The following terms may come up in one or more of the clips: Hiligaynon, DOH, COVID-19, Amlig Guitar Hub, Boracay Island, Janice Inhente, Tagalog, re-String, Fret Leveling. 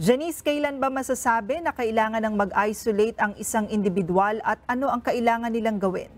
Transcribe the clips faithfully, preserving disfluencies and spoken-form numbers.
Janice, kailan ba masasabi na kailangan ng mag-isolate ang isang individual at ano ang kailangan nilang gawin?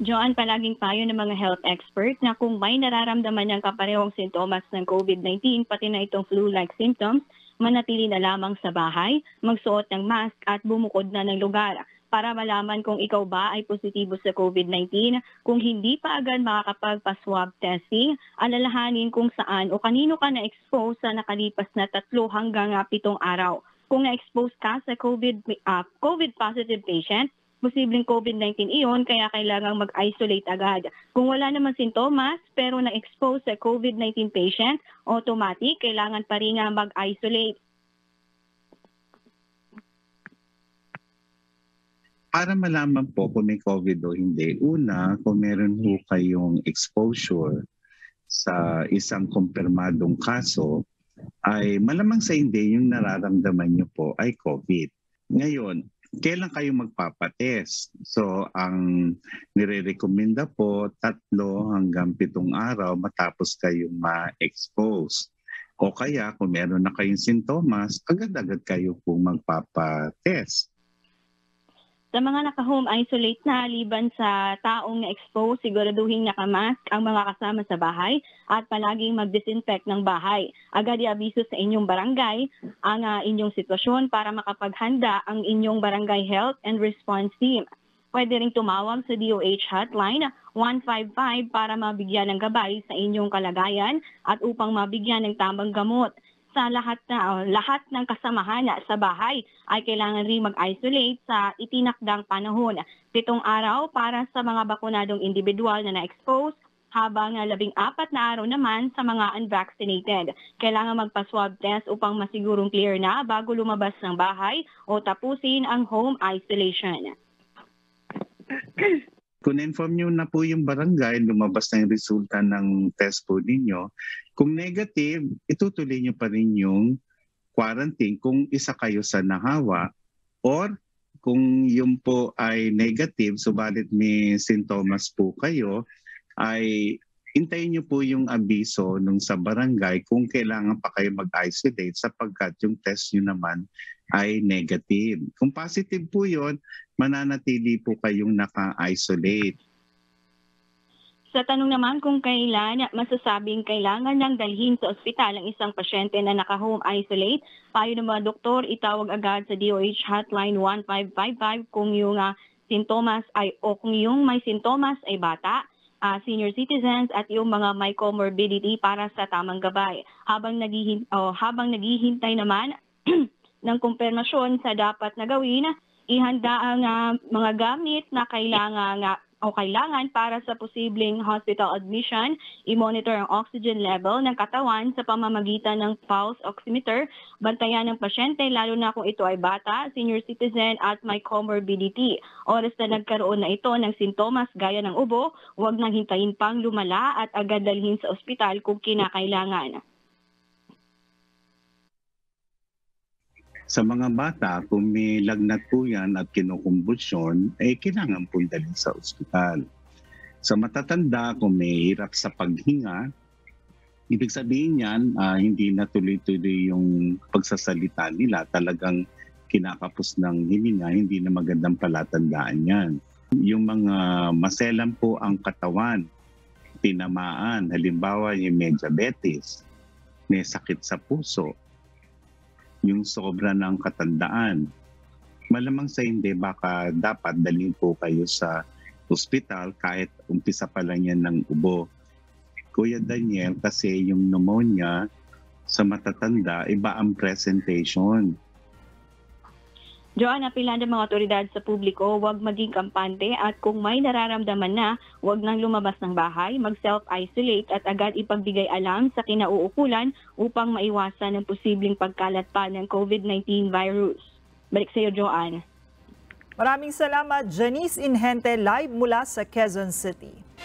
Joan, palaging payo ng mga health expert na kung may nararamdaman niyang kaparehong sintomas ng COVID nineteen, pati na itong flu-like symptoms, manatili na lamang sa bahay, magsuot ng mask at bumukod na ng lugar para malaman kung ikaw ba ay positibo sa COVID nineteen. Kung hindi pa agad makakapagpa-swab testing, alalahanin kung saan o kanino ka na-expose sa nakalipas na tatlo hanggang pitong araw. Kung na-expose ka sa COVID, uh, COVID positive patient, posibleng COVID nineteen iyon, kaya kailangang mag-isolate agad. Kung wala naman sintomas pero na-expose sa COVID nineteen patient, automatic kailangan pa rin nga mag-isolate. Para malaman po kung may COVID o hindi, una, kung meron po kayong exposure sa isang kumpirmadong kaso, ay malamang sa hindi yung nararamdaman nyo po ay COVID. Ngayon, kailan kayo magpapatest? So, ang nire-recommenda po, tatlo hanggang pitong araw matapos kayong ma-expose. O kaya, kung meron na kayong sintomas, agad-agad kayo po magpapatest. Sa mga naka-home isolate na, liban sa taong na-expose, siguraduhin naka-mask ang mga kasama sa bahay at palaging mag-disinfect ng bahay. Agad i-abiso sa inyong barangay ang uh, inyong sitwasyon para makapaghanda ang inyong barangay health and response team. Pwede rin tumawag sa D O H hotline one five five para mabigyan ng gabay sa inyong kalagayan at upang mabigyan ng tamang gamot. Sa lahat na lahat ng kasamahan sa bahay ay kailangan rin mag-isolate sa itinakdang panahon. Pitong araw para sa mga bakunadong individual na na-expose, habang labing apat na araw naman sa mga unvaccinated. Kailangan magpa-swab test upang masigurong clear na bago lumabas ng bahay o tapusin ang home isolation. Kung inform nyo na po yung barangay, lumabas na yung resulta ng test po ninyo. Kung negative, itutuloy nyo pa rin yung quarantine kung isa kayo sa nahawa, or kung yung po ay negative, subalit may sintomas po kayo, ay hintayin nyo po yung abiso nung sa barangay kung kailangan pa kayo mag-isolate sapagkat yung test nyo naman ay negative. Kung positive po yun, mananatili po kayong naka-isolate. Sa tanong naman kung kailan masasabing kailangan ng dalhin sa ospital ang isang pasyente na naka-home isolate, payo ng mga doktor, itawag agad sa D O H hotline one five five five kung yung uh, sintomas ay o kung yung may sintomas ay bata, Uh, senior citizens at yung mga may comorbidity para sa tamang gabay. Habang naghihintay, oh, habang naghihintay naman ng kumpirmasyon sa dapat na gawin, ihanda ang uh, mga gamit na kailangan uh, o kailangan para sa posibleng hospital admission, i-monitor ang oxygen level ng katawan sa pamamagitan ng pulse oximeter, bantayan ng pasyente lalo na kung ito ay bata, senior citizen at may comorbidity. Oras na nagkaroon na ito ng sintomas gaya ng ubo, huwag nang hintayin pang lumala at agad dalhin sa ospital kung kinakailangan. Sa mga bata, kung may lagnat po yan at kinukumbusyon, eh kailangan po dalhin sa ospital. Sa matatanda, kung may hirap sa paghinga, ibig sabihin yan, ah, hindi na tuloy-tuloy yung pagsasalita nila. Talagang kinakapos ng hininga, hindi na magandang palatandaan yan. Yung mga maselan po ang katawan, tinamaan, halimbawa yung may diabetes, may sakit sa puso, yung sobra ng katandaan. Malamang sa hindi, baka dapat dalhin po kayo sa ospital kahit umpisa pa lang yan ng ubo. Kuya Daniel, kasi yung pneumonia sa matatanda, iba ang presentation. Joan, apilan ng mga otoridad sa publiko, huwag maging kampante at kung may nararamdaman na, huwag nang lumabas ng bahay, mag-self-isolate at agad ipagbigay alam sa kinauukulan upang maiwasan ang posibleng pagkalat pa ng COVID nineteen virus. Balik sa iyo, Joan. Maraming salamat, Janice Inhente, live mula sa Quezon City.